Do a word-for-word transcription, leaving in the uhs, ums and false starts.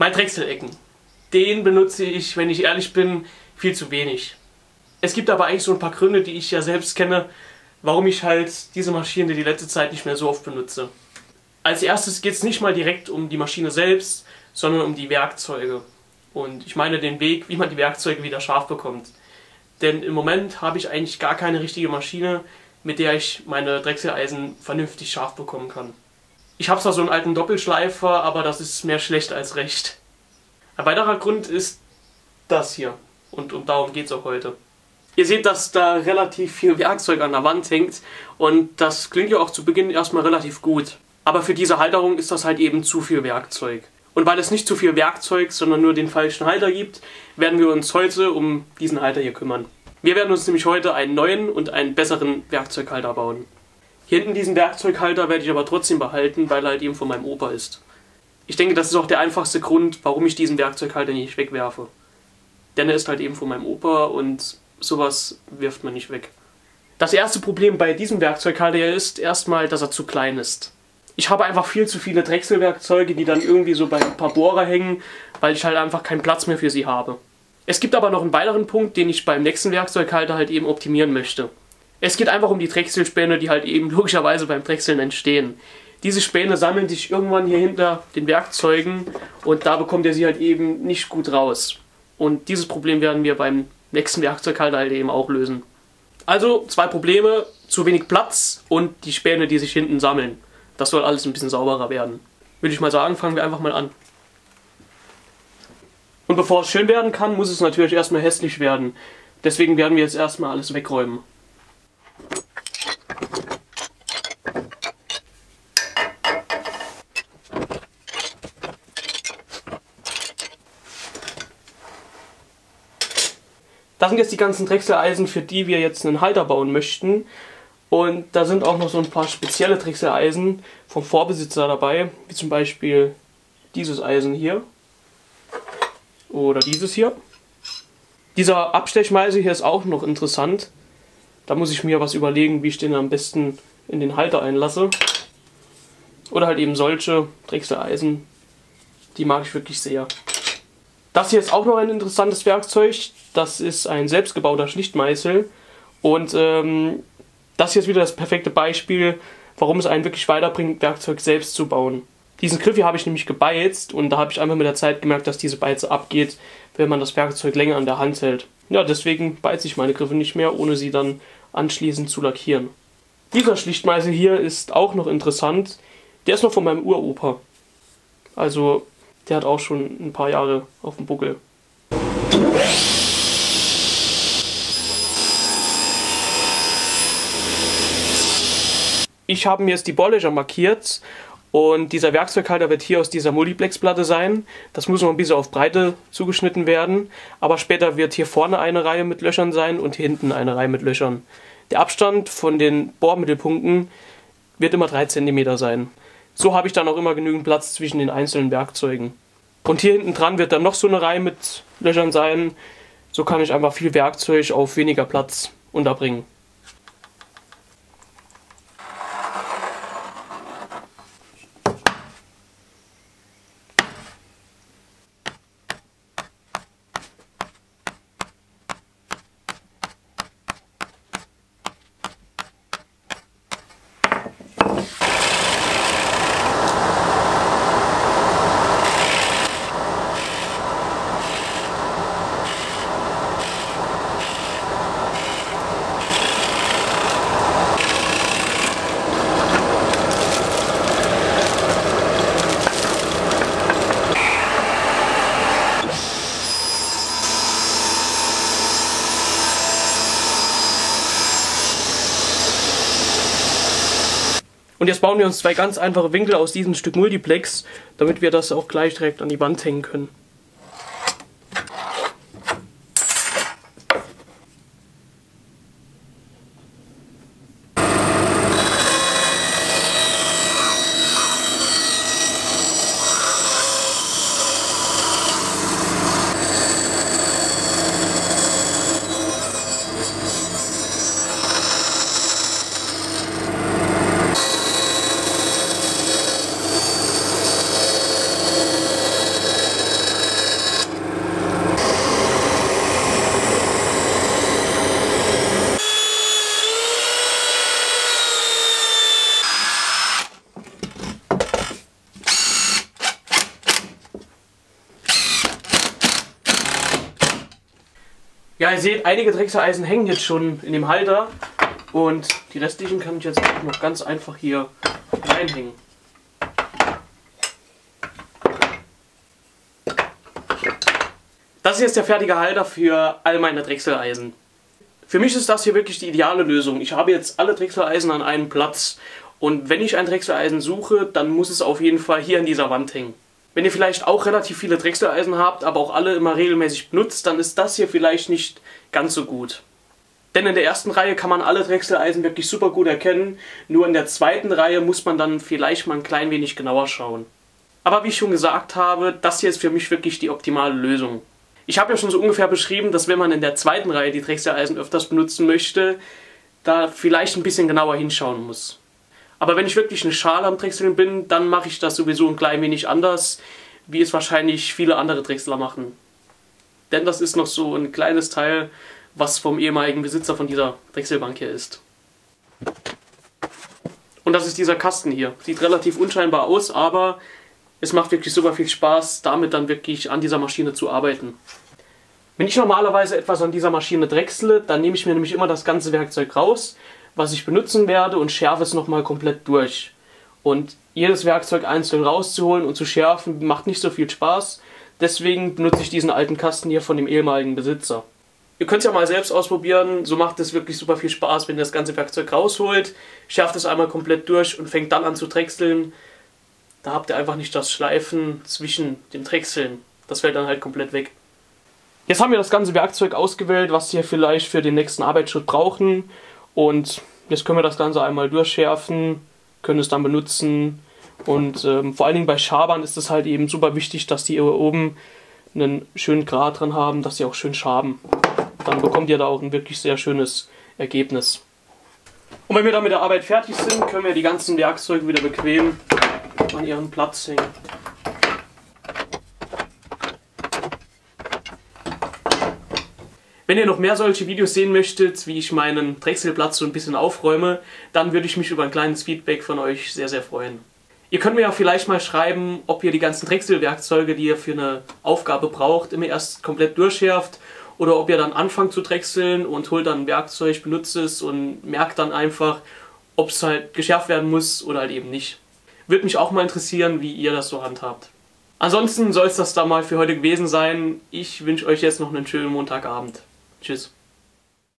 Mein Drechselecken, den benutze ich, wenn ich ehrlich bin, viel zu wenig. Es gibt aber eigentlich so ein paar Gründe, die ich ja selbst kenne, warum ich halt diese Maschine die letzte Zeit nicht mehr so oft benutze. Als erstes geht es nicht mal direkt um die Maschine selbst, sondern um die Werkzeuge. Und ich meine den Weg, wie man die Werkzeuge wieder scharf bekommt. Denn im Moment habe ich eigentlich gar keine richtige Maschine, mit der ich meine Drechseleisen vernünftig scharf bekommen kann. Ich habe zwar so einen alten Doppelschleifer, aber das ist mehr schlecht als recht. Ein weiterer Grund ist das hier. Und, und darum geht es auch heute. Ihr seht, dass da relativ viel Werkzeug an der Wand hängt. Und das klingt ja auch zu Beginn erstmal relativ gut. Aber für diese Halterung ist das halt eben zu viel Werkzeug. Und weil es nicht zu viel Werkzeug, sondern nur den falschen Halter gibt, werden wir uns heute um diesen Halter hier kümmern. Wir werden uns nämlich heute einen neuen und einen besseren Werkzeughalter bauen. Hier hinten diesen Werkzeughalter werde ich aber trotzdem behalten, weil er halt eben von meinem Opa ist. Ich denke, das ist auch der einfachste Grund, warum ich diesen Werkzeughalter nicht wegwerfe. Denn er ist halt eben von meinem Opa und sowas wirft man nicht weg. Das erste Problem bei diesem Werkzeughalter ist erstmal, dass er zu klein ist. Ich habe einfach viel zu viele Drechselwerkzeuge, die dann irgendwie so bei ein paar Bohrer hängen, weil ich halt einfach keinen Platz mehr für sie habe. Es gibt aber noch einen weiteren Punkt, den ich beim nächsten Werkzeughalter halt eben optimieren möchte. Es geht einfach um die Drechselspäne, die halt eben logischerweise beim Drechseln entstehen. Diese Späne sammeln sich irgendwann hier hinter den Werkzeugen und da bekommt ihr sie halt eben nicht gut raus. Und dieses Problem werden wir beim nächsten Werkzeughalter halt eben auch lösen. Also zwei Probleme, zu wenig Platz und die Späne, die sich hinten sammeln. Das soll alles ein bisschen sauberer werden. Würde ich mal sagen, fangen wir einfach mal an. Und bevor es schön werden kann, muss es natürlich erstmal hässlich werden. Deswegen werden wir jetzt erstmal alles wegräumen. Das sind jetzt die ganzen Drechseleisen, für die wir jetzt einen Halter bauen möchten. Und da sind auch noch so ein paar spezielle Drechseleisen vom Vorbesitzer dabei, wie zum Beispiel dieses Eisen hier oder dieses hier. Dieser Abstechmeißel hier ist auch noch interessant. Da muss ich mir was überlegen, wie ich den am besten in den Halter einlasse. Oder halt eben solche Drechseleisen, die mag ich wirklich sehr. Das hier ist auch noch ein interessantes Werkzeug. Das ist ein selbstgebauter Schlichtmeißel und ähm, das hier ist wieder das perfekte Beispiel, warum es einen wirklich weiterbringt, Werkzeug selbst zu bauen. Diesen Griff hier habe ich nämlich gebeizt und da habe ich einfach mit der Zeit gemerkt, dass diese Beize abgeht, wenn man das Werkzeug länger an der Hand hält. Ja, deswegen beize ich meine Griffe nicht mehr, ohne sie dann anschließend zu lackieren. Dieser Schlichtmeißel hier ist auch noch interessant. Der ist noch von meinem Uropa. Also, der hat auch schon ein paar Jahre auf dem Buckel. Ich habe mir jetzt die Bohrlöcher markiert und dieser Werkzeughalter wird hier aus dieser Multiplexplatte sein. Das muss noch ein bisschen auf Breite zugeschnitten werden, aber später wird hier vorne eine Reihe mit Löchern sein und hier hinten eine Reihe mit Löchern. Der Abstand von den Bohrmittelpunkten wird immer drei Zentimeter sein. So habe ich dann auch immer genügend Platz zwischen den einzelnen Werkzeugen. Und hier hinten dran wird dann noch so eine Reihe mit Löchern sein. So kann ich einfach viel Werkzeug auf weniger Platz unterbringen. Und jetzt bauen wir uns zwei ganz einfache Winkel aus diesem Stück Multiplex, damit wir das auch gleich direkt an die Wand hängen können. Ja, ihr seht, einige Drechseleisen hängen jetzt schon in dem Halter und die restlichen kann ich jetzt auch noch ganz einfach hier reinhängen. Das hier ist der fertige Halter für all meine Drechseleisen. Für mich ist das hier wirklich die ideale Lösung. Ich habe jetzt alle Drechseleisen an einem Platz. Und wenn ich ein Drechseleisen suche, dann muss es auf jeden Fall hier an dieser Wand hängen. Wenn ihr vielleicht auch relativ viele Drechseleisen habt, aber auch alle immer regelmäßig benutzt, dann ist das hier vielleicht nicht ganz so gut. Denn in der ersten Reihe kann man alle Drechseleisen wirklich super gut erkennen, nur in der zweiten Reihe muss man dann vielleicht mal ein klein wenig genauer schauen. Aber wie ich schon gesagt habe, das hier ist für mich wirklich die optimale Lösung. Ich habe ja schon so ungefähr beschrieben, dass wenn man in der zweiten Reihe die Drechseleisen öfters benutzen möchte, da vielleicht ein bisschen genauer hinschauen muss. Aber wenn ich wirklich eine Schale am Drechseln bin, dann mache ich das sowieso ein klein wenig anders, wie es wahrscheinlich viele andere Drechseler machen. Denn das ist noch so ein kleines Teil, was vom ehemaligen Besitzer von dieser Drechselbank hier ist. Und das ist dieser Kasten hier. Sieht relativ unscheinbar aus, aber es macht wirklich super viel Spaß, damit dann wirklich an dieser Maschine zu arbeiten. Wenn ich normalerweise etwas an dieser Maschine drechsele, dann nehme ich mir nämlich immer das ganze Werkzeug raus, was ich benutzen werde, und schärfe es nochmal komplett durch. Und jedes Werkzeug einzeln rauszuholen und zu schärfen macht nicht so viel Spaß, deswegen benutze ich diesen alten Kasten hier von dem ehemaligen Besitzer. Ihr könnt es ja mal selbst ausprobieren, so macht es wirklich super viel Spaß, wenn ihr das ganze Werkzeug rausholt, schärft es einmal komplett durch und fängt dann an zu drechseln. Da habt ihr einfach nicht das Schleifen zwischen dem Drechseln, das fällt dann halt komplett weg. Jetzt haben wir das ganze Werkzeug ausgewählt, was wir vielleicht für den nächsten Arbeitsschritt brauchen. Und jetzt können wir das Ganze einmal durchschärfen, können es dann benutzen. Und ähm, vor allen Dingen bei Schabern ist es halt eben super wichtig, dass die hier oben einen schönen Grat dran haben, dass sie auch schön schaben. Dann bekommt ihr da auch ein wirklich sehr schönes Ergebnis. Und wenn wir dann mit der Arbeit fertig sind, können wir die ganzen Werkzeuge wieder bequem an ihren Platz hängen. Wenn ihr noch mehr solche Videos sehen möchtet, wie ich meinen Drechselplatz so ein bisschen aufräume, dann würde ich mich über ein kleines Feedback von euch sehr, sehr freuen. Ihr könnt mir ja vielleicht mal schreiben, ob ihr die ganzen Drechselwerkzeuge, die ihr für eine Aufgabe braucht, immer erst komplett durchschärft oder ob ihr dann anfangt zu drechseln und holt dann ein Werkzeug, benutzt es und merkt dann einfach, ob es halt geschärft werden muss oder halt eben nicht. Würde mich auch mal interessieren, wie ihr das so handhabt. Ansonsten soll es das da mal für heute gewesen sein. Ich wünsche euch jetzt noch einen schönen Montagabend. Tschüss.